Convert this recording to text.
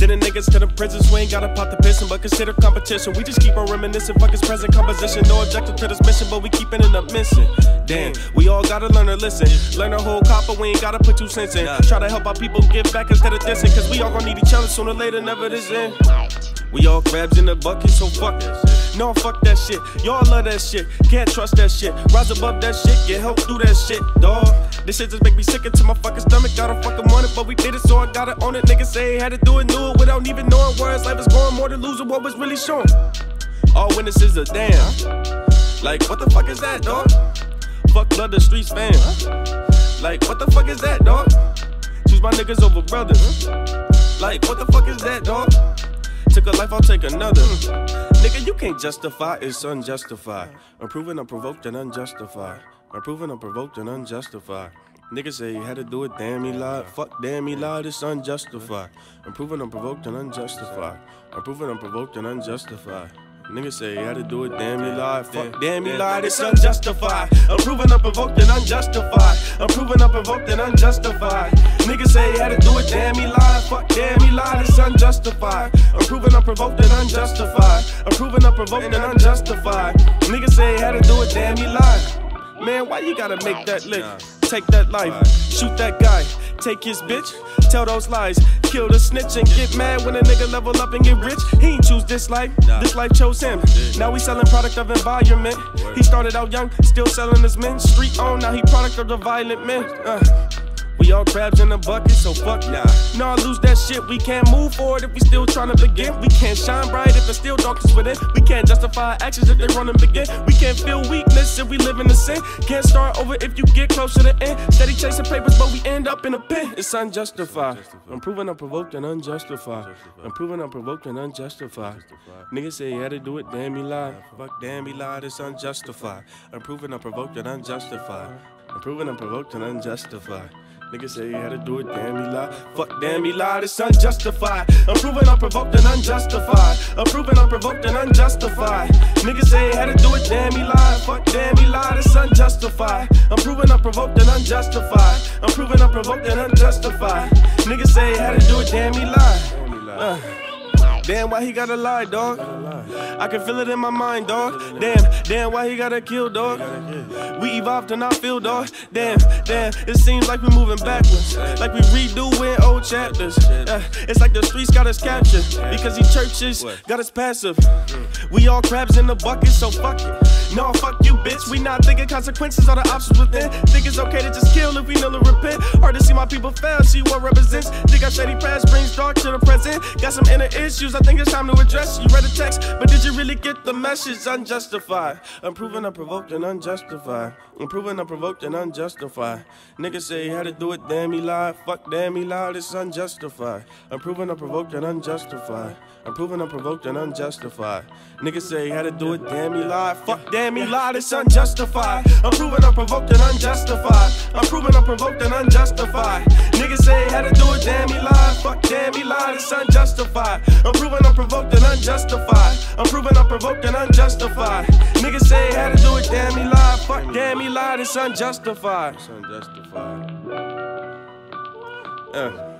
Sending niggas to the prison swing, gotta pop the piston, but consider competition. We just keep on reminiscing, fuck his present composition. No objective to this mission, but we keep ending up missing. Damn, we all gotta learn to listen. Learn a whole copper, we ain't gotta put 2 cents in. Try to help our people give back instead of dissing, cause we all gonna need each other sooner or later, never this end. We all crabs in the bucket, so fuck this. No, fuck that shit. Y'all love that shit. Can't trust that shit. Rise above that shit. Get help through that shit, dawg. This shit just make me sick into my fucking stomach. I don't fucking want it, but we did it, so I gotta own it. Niggas say had to do it, knew it without even knowing words. Life is going more than losing what was really shown. All witnesses are damn. Like, what the fuck is that, dawg? Fuck love the streets, fam. Like, what the fuck is that, dawg? Choose my niggas over brothers. Like, what the fuck is that, dawg? Took a life, I'll take another. Nigga, you can't justify, it's unjustified. Improving, unprovoked, and unjustified. Improving, unprovoked, and unjustified. Nigga say you had to do it, damn he lied. Fuck, damn he lied, it's unjustified. Improving, unprovoked, and unjustified. Improving, unprovoked, and unjustified. Nigga say you had to do it, damn he lied. Fuck, damn he lied, it's unjustified. Improving, unprovoked, and unjustified. Improving, unprovoked, and unjustified. Nigga say you had to do it, damn he lied. Fuck, damn he lied, it's unjustified. Improving, unprovoked, and unjustified. Improving, unprovoked, and unjustified. Nigga say you had to do it, damn he lied. Man, why you gotta make that lick? Take that life, shoot that guy, take his bitch, tell those lies, kill the snitch and get mad when a nigga level up and get rich. He ain't choose this life chose him. Now we selling product of environment. He started out young, still selling his men. Street on, now he product of the violent men. We all crabs in a bucket, so fuck nah. Nah, lose that shit, we can't move forward if we still trying to begin. We can't shine bright if there's still darkness within. We can't justify actions if they run and begin. We can't feel weakness if we live in the sin. Can't start over if you get close to the end. Steady chasing papers, but we end up in a pen. It's unjustified. Improving, unprovoked, and unjustified. Improving, unprovoked, and unjustified. Niggas say he had to do it, damn he lied. Fuck, damn he lied, it's unjustified. Improving, unprovoked, and unjustified. Improving, unprovoked, and unjustified. Nigga say he had to do it, damn he lied. Fuck, damn he lied, it's unjustified. Improving, unprovoked, and unjustified. Improving, unprovoked, and unjustified. Nigga say he had to do it, damn he lied. Fuck, damn he lied, it's unjustified. Improving, unprovoked, and unjustified. Improving, unprovoked, and unjustified. Nigga say he had to do it, damn he lied. Damn, why he gotta lie, dog? I can feel it in my mind, dog. Damn, why he gotta kill, dog? We evolved to not feel, dog. Damn, it seems like we're moving backwards. Like we redoing old chapters. It's like the streets got us captured. Because these churches got us passive. We all crabs in the bucket, so fuck it. No, fuck you, bitch. We not thinking consequences are the options within. Think it's okay to just kill if we know to repent. Hard to see my people fail, see what represents. Think our shady past brings dark to the present. Got some inner issues, I think it's time to address. You read a text, but did you really get the message? Unjustified. Improving, unprovoked, and unjustified. Improving, unprovoked, and unjustified. Niggas say he had to do it, damn he lied. Fuck, damn he lied, it's unjustified. Improving, unprovoked, and unjustified. Improving, unprovoked, and unjustified. Niggas say he had to do it, damn he lied. Fuck, damn he lied, it's unjustified. Improving, unprovoked, and unjustified. Improving, unprovoked, and unjustified. Niggas say he had to do it, damn he lied. Fuck, damn he lied, it's unjustified. Improving, unprovoked, and unjustified. Improving, unprovoked, and unjustified. Niggas say he had to do it, damn he lied. Fuck, damn he lied, it's unjustified. It's unjustified.